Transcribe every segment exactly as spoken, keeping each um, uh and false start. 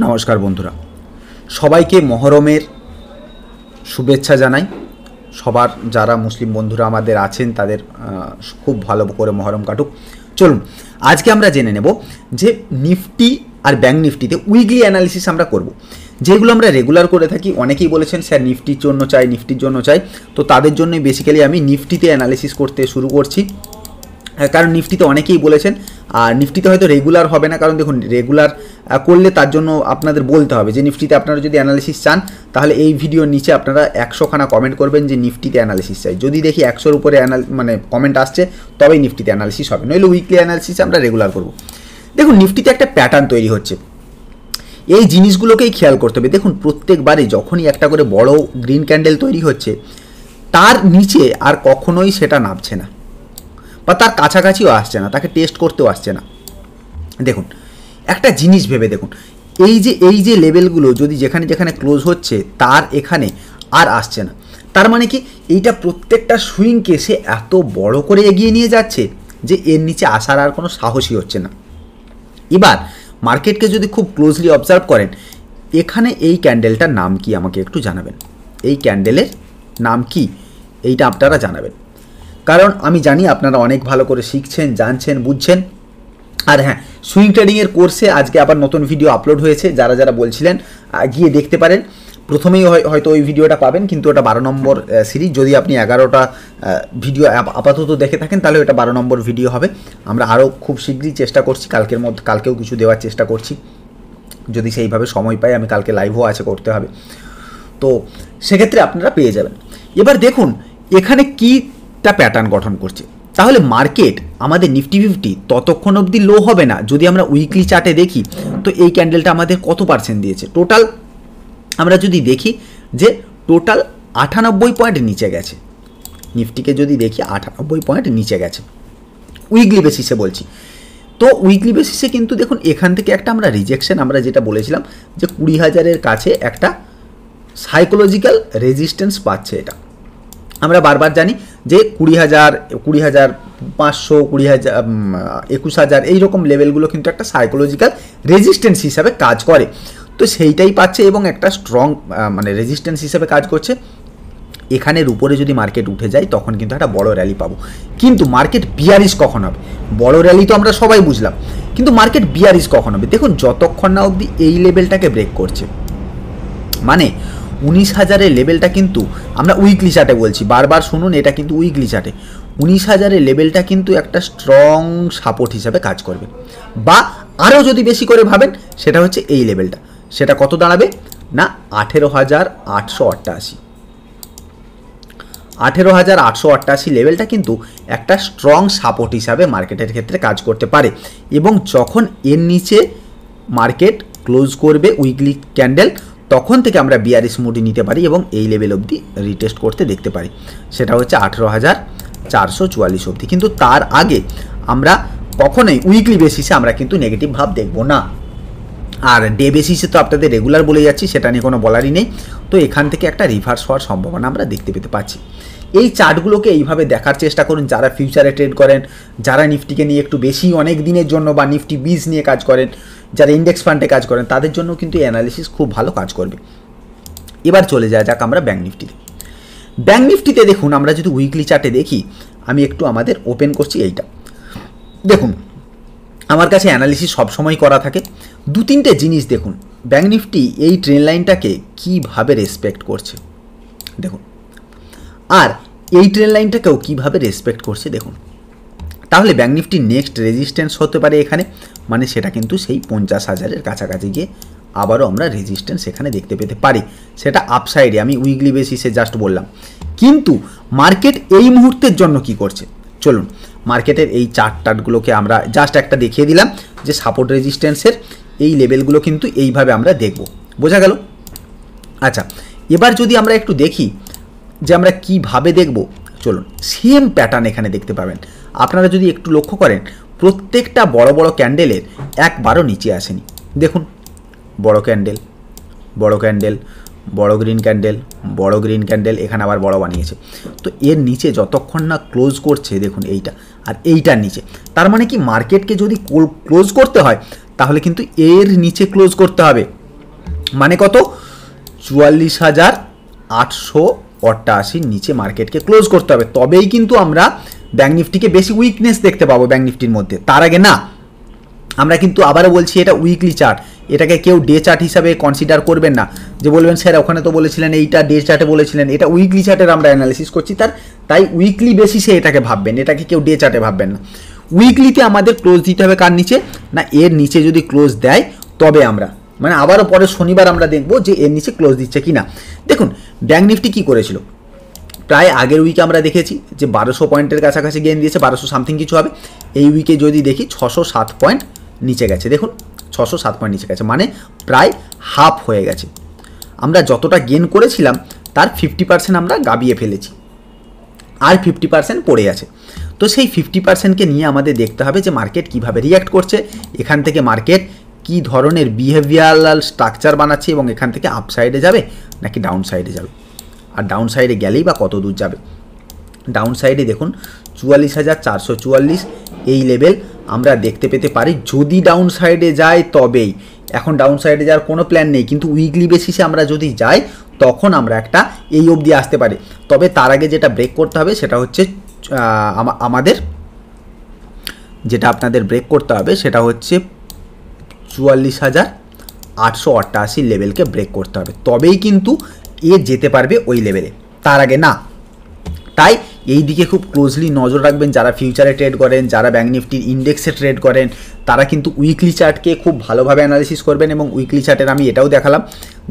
नमस्कार बंधुरा सबाइके महरमेर शुभेच्छा जानाई। सबार जारा मुस्लिम बंधुरा आमादेर आछेन तादेर खूब भालो करे महरम काटुक। चलुन आजके आमरा जेने नेब जे निफ्टी और बैंक निफ्टीते उइकलि अ্যানালিসিস आमरा करब, जेगुलो आमरा रेगुलार करे थाकी। अनेकेई बोलेछेन स्যার निफ्टिर जोन्नो चाই निफ्टिर जोन्नो चाই, तो तादेर जोन्नोई बेसिक्याली आमी निफ्टीते অ্যানালিসিস করতে শুরু করছি। कारण निफ्टीते अनेकेई बोलेछेन और निफ्टीते होयतो रेगुलार होबे ना, कारण देखुन रेगुलार करले तार जोन्नो आपनादेर बोलते होबे जे निफ्टीते आपनारा जोदि অ্যানালিসিস चान ताहले एई भिडियोर नीचे आपनारा एकशो खाना कमेंट करबेन जे निफ्टीते অ্যানালিসিস चाই। जोदि देखी एकशोर उपरे माने कमेंट आसछे तबेई निफ्टीते অ্যানালিসিস होबे, नइले उइकलि অ্যানালিসিस आमरा रेगुलार करब। देखुन निफ्टीते एकटा पैटार्न तैरि होच्छे, एई जिनिसगुलोकेई खेयाल करते होबे। देखुन प्रत्येकबारই যখনই একটা করে বড় গ্রিন ক্যান্ডেল তৈরি হচ্ছে তার নিচে আর কখনোই সেটা নামছে না বা তার কাছাকাছিও আসছে না, তাকে টেস্ট করতেও আসছে না। দেখুন একটা জিনিস ভেবে দেখুন, এই যে এই যে লেভেলগুলো যদি যেখানে যেখানে ক্লোজ হচ্ছে তার এখানে আর আসছে না, তার মানে কি এইটা প্রত্যেকটা সুইংকে সে এত বড় করে এগিয়ে নিয়ে যাচ্ছে যে এর নিচে আসার আর কোনো সাহসই হচ্ছে না। এবার মার্কেটকে যদি খুব ক্লোজলি অবজার্ভ করেন, এখানে এই ক্যান্ডেলটার নাম কি আমাকে একটু জানাবেন, এই ক্যান্ডেলের নাম কি এইটা আপনারা জানাবেন, कारण आमी जानी आपनारा अनेक भालो करे शिखछेन जानछेन बुझछेन। और हाँ सुइंग ट्रेडिंगेर कोर्से आज के आबार नतून भिडियो आपलोड होयेछे, जारा जारा बोलछिलेन गिये देखते पारेन। प्रथमेई होयतो ओई भिडियोटा पाबेन, किन्तु ओटा बारो नम्बर सीरीज, जोदि आपनि एगारोटा भिडियो आपातत देखे थाकेन ताहले ओटा बारो नम्बर भिडियो होबे। आमरा आरो खूब शीघ्रई चेष्टा करछि कालकेर मध्य कालकेओ किछु देवार चेष्टा करछि, जोदि सेइभाबे समय पाई आमि कालके लाइवो आछे करते होबे, तो सेई क्षेत्रे आपनारा पेये जाबेन। एबार देखुन एखाने कि টা প্যাটার্ন গঠন করছে, তাহলে মার্কেট আমাদের নিফটি ফিফটি ততক্ষণ অবধি লো হবে না। যদি আমরা উইকলি চার্টে দেখি তো এই ক্যান্ডেলটা আমাদের কত পার্সেন্ট দিয়েছে, টোটাল আমরা যদি দেখি যে টোটাল আটানব্বই পয়েন্ট নিচে গেছে, নিফটিকে যদি দেখি আটানব্বই পয়েন্ট নিচে গেছে উইকলি বেসিসে বলছি। তো উইকলি বেসিসে কিন্তু দেখুন এখান থেকে একটা আমরা রিজেকশন, আমরা যেটা বলেছিলাম যে কুড়ি হাজারের কাছে একটা সাইকোলজিক্যাল রেজিস্ট্যান্স পাচ্ছে। এটা আমরা বারবার জানি যে কুড়ি হাজার কুড়ি হাজার পাঁচশো কুড়ি হাজার একুশ হাজার এইরকম লেভেলগুলো কিন্তু একটা সাইকোলজিক্যাল রেজিস্ট্যান্স হিসাবে কাজ করে, তো সেইটাই পাচ্ছে এবং একটা স্ট্রং মানে রেজিস্ট্যান্স হিসাবে কাজ করছে। এখানের উপরে যদি মার্কেট উঠে যায় তখন কিন্তু একটা বড় র্যালি পাবো, কিন্তু মার্কেট বিয়ারিশ কখন হবে? বড় র্যালি তো আমরা সবাই বুঝলাম, কিন্তু মার্কেট বিয়ারিশ কখন হবে? দেখুন যতক্ষণ না অবধি এই লেভেলটাকে ব্রেক করছে, মানে উনিশ হাজারের লেভেলটা কিন্তু আমরা উইকলি চার্টে বলছি, বারবার শুনুন এটা কিন্তু উইকলি চার্টে উনিশ হাজারের লেভেলটা কিন্তু একটা স্ট্রং সাপোর্ট হিসাবে কাজ করবে। বা আরও যদি বেশি করে ভাবেন সেটা হচ্ছে এই লেভেলটা, সেটা কত দাঁড়াবে না আঠেরো হাজার আটশো অট্টাশি আঠেরো হাজার আটশো অট্টাশি লেভেলটা কিন্তু একটা স্ট্রং সাপোর্ট হিসাবে মার্কেটের ক্ষেত্রে কাজ করতে পারে। এবং যখন এর নিচে মার্কেট ক্লোজ করবে উইকলি ক্যান্ডেল তখন থেকে আমরা বিয়ারিশ মুডি নিতে পারি এবং এই লেভেল অবধি রিটেস্ট করতে দেখতে পারি, সেটা হচ্ছে আঠেরো হাজার চারশো চুয়াল্লিশ অবধি। কিন্তু তার আগে আমরা কখনোই উইকলি বেসিসে আমরা কিন্তু নেগেটিভ ভাব দেখব না। আর ডে বেসিসে তো আপনাদের রেগুলার বলে যাচ্ছি, সেটা নিয়ে কোনো বলারই নেই। তো এখান থেকে একটা রিভার্স হওয়ার সম্ভাবনা আমরা দেখতে পেতে পাচ্ছি। এই চার্টগুলোকে এইভাবে দেখার চেষ্টা করুন যারা ফিউচারে ট্রেড করেন, যারা নিফটিকে নিয়ে একটু বেশি অনেক দিনের জন্য বা নিফটি বিজ নিয়ে কাজ করেন, যারা ইন্ডেক্স ফান্ডে কাজ করেন, তাদের জন্য কিন্তু এই অ্যানালিসিস খুব ভালো কাজ করবে। এবার চলে যাওয়া যাক আমরা ব্যাঙ্ক নিফটিতে। ব্যাঙ্ক নিফটিতে দেখুন আমরা যদি উইকলি চার্টে দেখি, আমি একটু আমাদের ওপেন করছি এইটা। দেখুন আমার কাছে অ্যানালিসিস সবসময় করা থাকে। দু তিনটে জিনিস দেখুন ব্যাঙ্ক নিফটি এই ট্রেন লাইনটাকে কীভাবে রেসপেক্ট করছে দেখুন, আর এই ট্রেন লাইনটাকেও কীভাবে রেসপেক্ট করছে দেখুন। তাহলে ব্যাঙ্ক নিফটি নেক্সট রেজিস্ট্যান্স হতে পারে এখানে, মানে সেটা কিন্তু সেই পঞ্চাশ হাজারের কাছাকাছি গিয়ে আবারও আমরা রেজিস্ট্যান্স এখানে দেখতে পেতে পারি, সেটা আপসাইডে আমি উইকলি বেসিসে জাস্ট বললাম। কিন্তু মার্কেট এই মুহূর্তের জন্য কি করছে, চলুন মার্কেটের এই চার্ট টার্টগুলোকে আমরা জাস্ট একটা দেখিয়ে দিলাম যে সাপোর্ট রেজিস্ট্যান্সের এই লেভেলগুলো কিন্তু এইভাবে আমরা দেখব, বোঝা গেল? আচ্ছা এবার যদি আমরা একটু দেখি যে আমরা কীভাবে দেখব, চলুন সেম প্যাটার্ন এখানে দেখতে পাবেন। আপনারা যদি একটু লক্ষ্য করেন প্রত্যেকটা বড় বড় ক্যান্ডেলের একবারও নিচে আসেনি। দেখুন বড় ক্যান্ডেল বড় ক্যান্ডেল বড় গ্রিন ক্যান্ডেল বড় গ্রিন ক্যান্ডেল এখানে আবার বড় বানিয়েছে, তো এর নিচে যতক্ষণ না ক্লোজ করছে দেখুন এইটা আর এইটার নিচে, তার মানে কি মার্কেটকে যদি ক্লোজ করতে হয় তাহলে কিন্তু এর নিচে ক্লোজ করতে হবে। माने कत चुवाल्लिस हज़ार आठशो अठाशीर नीचे मार्केट के क्लोज करते हैं तबेई किन्तु आमरा बैंक निफ्टी के बेशी उइकनेस देखते पाबो बैंक निफ्टर मध्य तार आगे ना। आमरा किन्तु आबारो बोलछि एटा उइकलि चार्ट, एटाके केउ डे चार्ट हिसाबे कन्सिडार करबेन ना जे बोलबेन स्यार ओखाने तो बोलेछिलेन एइटा डे चार्टे बोलेछिलेन, एटा उइकलि चार्टेर आमरा एनालिसिस करछि तार ताई उइकलि बेसिसे एटाके भाबबेन, एटाके केउ डे चार्टे भाबबेन ना। उइकलिते आमादेर क्लोज दिते होबे कार नीचे ना एर नीचे जोदि क्लोज देय तबे आमरा মানে আবারও পরে শনিবার আমরা দেখব যে এর নিচে ক্লোজ দিচ্ছে কিনা। দেখুন ব্যাংক নিফটি কি করেছিল, প্রায় আগের উইকে আমরা দেখেছি যে বারোশো পয়েন্টের কাছাকাছি গেইন দিয়েছে, বারোশো সামথিং কিছু হবে। এই উইকে যদি দেখি ছশো সাত পয়েন্ট নিচে গেছে, দেখুন ছশো সাত পয়েন্ট নিচে গেছে, মানে প্রায় হাফ হয়ে গেছে। আমরা যতটা গেইন করেছিলাম তার ফিফটি পার্সেন্ট আমরা গাবিয়ে ফেলেছি, আর ফিফটি পার্সেন্ট পড়ে আছে। তো সেই ফিফটি পার্সেন্টকে নিয়ে আমাদের দেখতে হবে যে মার্কেট কীভাবে রিয়্যাক্ট করছে, এখান থেকে মার্কেট কি ধরনের বিহেভিয়ারাল স্ট্রাকচার বানাচ্ছে এবং এখান থেকে আপ সাইডে যাবে নাকি ডাউন সাইডে যাবে, আর ডাউন সাইডে গেলেই বা কত দূর যাবে। ডাউন সাইডে দেখুন চুয়াল্লিশ হাজার চারশো চুয়াল্লিশ এই লেভেল আমরা দেখতে পেতে পারি যদি ডাউন সাইডে যায় তবেই। এখন ডাউন সাইডে যাওয়ার কোনো প্ল্যান নেই, কিন্তু উইকলি বেসিসে আমরা যদি যাই তখন আমরা একটা এই অবধি আসতে পারি। তবে তার আগে যেটা ব্রেক করতে হবে সেটা হচ্ছে আমাদের যেটা আপনাদের ব্রেক করতে হবে সেটা হচ্ছে चुवाल्लिस हज़ार आठशो अठाशी लेवल के ब्रेक करते हैं तबेई किन्तु ये जेते पारबे ओई लेवले, तार आगे ना। ताई एई दिके खूब क्लोजलि नजर राखबेन जारा फ्यूचारे ट्रेड करें, जारा बैंक निफ्टी इंडेक्से ट्रेड करें, तारा किन्तु उइकलि चार्ट के खूब भालोभाबे एनालिसिस करबेन। एबं उइकलि चार्टेर आमि एटाओ देखालाम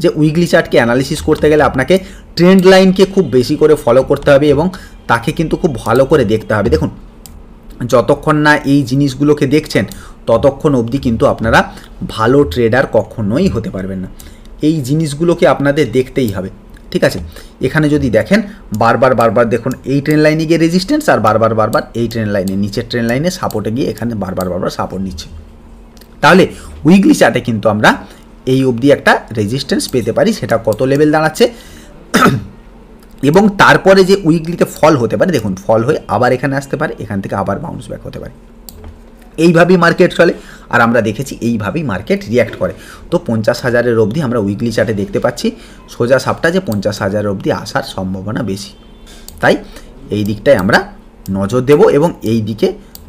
जे उइकलि चार्ट के एनालिसिस करते गेले आपनाके ट्रेंड लाइन के खूब बेशी करे फलो करते होबे एबं ताके किन्तु खूब भालो करे देखते होबे। देखुन যতক্ষণ না এই জিনিসগুলোকে দেখছেন ততক্ষণ অবধি কিন্তু আপনারা ভালো ট্রেডার কখনোই হতে পারবেন না, এই জিনিসগুলোকে আপনাদের দেখতেই হবে। ঠিক আছে, এখানে যদি দেখেন বারবার বারবার দেখুন এই ট্রেন লাইনে গিয়ে রেজিস্ট্যান্স আর বারবার বারবার এই ট্রেন লাইনে নিচের ট্রেন লাইনে সাপোর্টে গিয়ে এখানে বারবার বারবার সাপোর্ট নিচ্ছে, তাহলে উইকলি চার্টে কিন্তু আমরা এই অবধি একটা রেজিস্ট্যান্স পেতে পারি। সেটা কত লেভেল দাঁড়াচ্ছে এবং তারপরে যে উইকলিতে ফল হতে পারে, দেখুন ফল হয়ে আবার এখানে আসতে পারে, এখান থেকে আবার বাউন্স ব্যাক হতে পারে। এইভাবেই মার্কেট চলে, আর আমরা দেখেছি এইভাবেই মার্কেট রিয়্যাক্ট করে। তো পঞ্চাশ হাজারের অবধি আমরা উইকলি চার্টে দেখতে পাচ্ছি সোজা সাপটা যে পঞ্চাশ হাজারের অবধি আসার সম্ভাবনা বেশি, তাই এই দিকটায় আমরা নজর দেব এবং এই দিকে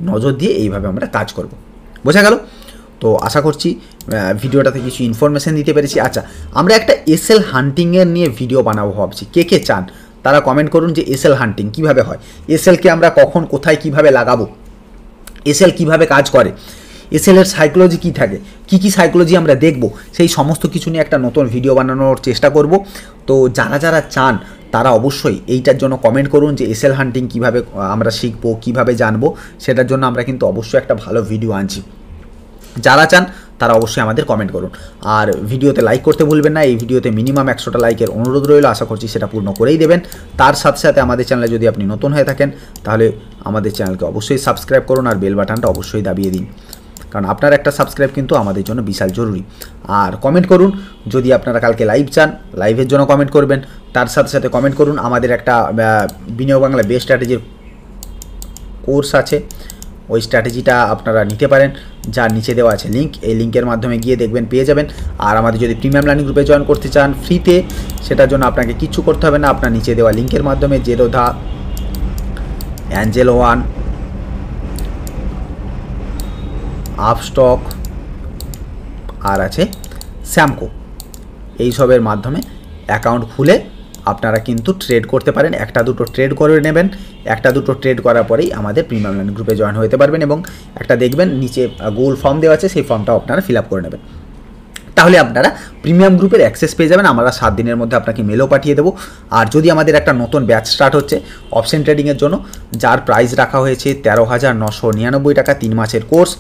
নজর দিয়ে এইভাবে আমরা কাজ করব। বোঝা গেল? তো আশা করছি ভিডিওটাতে কিছু ইনফরমেশান দিতে পেরেছি। আচ্ছা, আমরা একটা এস এল হান্টিংয়ের নিয়ে ভিডিও বানাবো ভাবছি, কে কে চান তারা কমেন্ট করুন যে এস এল হান্টিং কীভাবে হয়, এস এলকে আমরা কখন কোথায় কীভাবে লাগাবো, এস এল কীভাবে কাজ করে, এস এলের সাইকোলজি কী থাকে, কি কি সাইকোলজি আমরা দেখব, সেই সমস্ত কিছু নিয়ে একটা নতুন ভিডিও বানানোর চেষ্টা করব। তো যারা যারা চান তারা অবশ্যই এইটার জন্য কমেন্ট করুন যে এস এল হান্টিং কীভাবে আমরা শিখবো, কীভাবে জানবো, সেটার জন্য আমরা কিন্তু অবশ্যই একটা ভালো ভিডিও আনছি। যারা চান তারা অবশ্যই আমাদের কমেন্ট করুন, আর ভিডিওতে লাইক করতে ভুলবেন না। এই ভিডিওতে মিনিমাম একশোটা লাইকের অনুরোধ রইল, আশা করছি সেটা পূর্ণ করেই দেবেন। তার সাথে সাথে আমাদের চ্যানেলে যদি আপনি নতুন হয়ে থাকেন তাহলে আমাদের চ্যানেলকে অবশ্যই সাবস্ক্রাইব করুন আর বেল বাটনটা অবশ্যই দাবিয়ে দিন, কারণ আপনার একটা সাবস্ক্রাইব কিন্তু আমাদের জন্য বিশাল জরুরি। আর কমেন্ট করুন যদি আপনারা কালকে লাইভ চান, লাইভের জন্য কমেন্ট করবেন। তার সাথে সাথে কমেন্ট করুন আমাদের একটা বিনিয়োগ বাংলা বেস্ট স্ট্র্যাটেজির কোর্স আছে, ওই স্ট্র্যাটেজিটা আপনারা নিতে পারেন, যার নিচে দেওয়া আছে লিঙ্ক, এই লিঙ্কের মাধ্যমে গিয়ে দেখবেন পেয়ে যাবেন। আর আমাদের যদি প্রিমিয়াম লার্নিং গ্রুপে জয়েন করতে চান ফ্রিতে, সেটার জন্য আপনাকে কিছু করতে হবে না, আপনার নিচে দেওয়া লিঙ্কের মাধ্যমে জেরোধা, অ্যাঞ্জেল ওয়ান, আপস্টক আর আছে স্যামকো, এইসবের মাধ্যমে অ্যাকাউন্ট খুলে আপনারা কিন্তু ট্রেড করতে পারেন। একটা দুটো ট্রেড করে নেবেন, একটা দুটো ট্রেড করার পরেই আমাদের প্রিমিয়াম লাইন গ্রুপে জয়েন হতে পারবেন, এবং একটা দেখবেন নিচে গোল ফর্ম দেওয়া আছে, সেই ফর্মটাও আপনারা ফিল আপ করে নেবেন, তাহলে আপনারা প্রিমিয়াম গ্রুপের অ্যাক্সেস পেয়ে যাবেন। আমরা সাত দিনের মধ্যে আপনাকে মেলও পাঠিয়ে দেবো। আর যদি আমাদের একটা নতুন ব্যাচ স্টার্ট হচ্ছে অপশন ট্রেডিংয়ের জন্য, যার প্রাইস রাখা হয়েছে তেরো হাজার নশো নিরানব্বই টাকা, তিন মাসের কোর্স,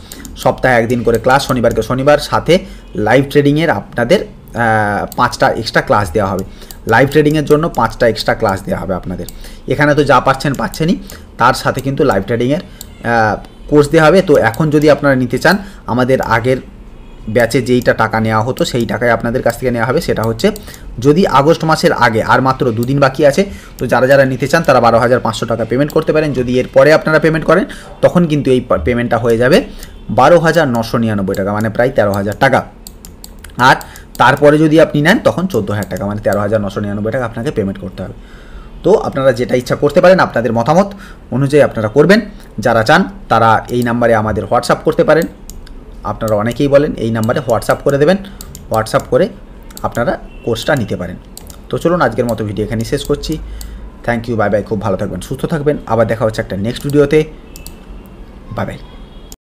সপ্তাহে একদিন করে ক্লাস, শনিবারকে শনিবার, সাথে লাইভ ট্রেডিংয়ের আপনাদের পাঁচটা এক্সট্রা ক্লাস দেওয়া হবে। লাইভ ট্রেডিংয়ের জন্য পাঁচটা এক্সট্রা ক্লাস দেওয়া হবে আপনাদের, এখানে তো যা পাচ্ছেন পাচ্ছেনই, তার সাথে কিন্তু লাইভ ট্রেডিংয়ের কোর্স দেওয়া হবে। তো এখন যদি আপনারা নিতে চান, আমাদের আগের ব্যাচে যেইটা টাকা নেওয়া হতো সেই টাকায় আপনাদের কাছ থেকে নেওয়া হবে। সেটা হচ্ছে যদি আগস্ট মাসের আগে, আর মাত্র দুদিন বাকি আছে, তো যারা যারা নিতে চান তারা বারো হাজার পাঁচশো টাকা পেমেন্ট করতে পারেন। যদি এরপরে আপনারা পেমেন্ট করেন তখন কিন্তু এই পেমেন্টটা হয়ে যাবে বারো হাজার নশো নিরানব্বই টাকা, মানে প্রায় তেরো হাজার টাকা। আর তারপরে যদি আপনি নেন তখন চোদ্দো হাজার টাকা মানে তেরো হাজার নশো নিরানব্বই টাকা আপনাকে পেমেন্ট করতে হবে। তো আপনারা যেটা ইচ্ছা করতে পারেন, আপনাদের মতামত অনুযায়ী আপনারা করবেন। যারা চান তারা এই নাম্বারে আমাদের হোয়াটসঅ্যাপ করতে পারেন, আপনারা অনেকেই বলেন এই নাম্বারে হোয়াটসঅ্যাপ করে দেবেন, হোয়াটসঅ্যাপ করে আপনারা কোর্সটা নিতে পারেন। তো চলুন আজকের মতো ভিডিও এখানেই শেষ করছি। থ্যাংক ইউ, বাই বাই, খুব ভালো থাকবেন, সুস্থ থাকবেন, আবার দেখা হচ্ছে একটা নেক্সট ভিডিওতে, বাই বাই।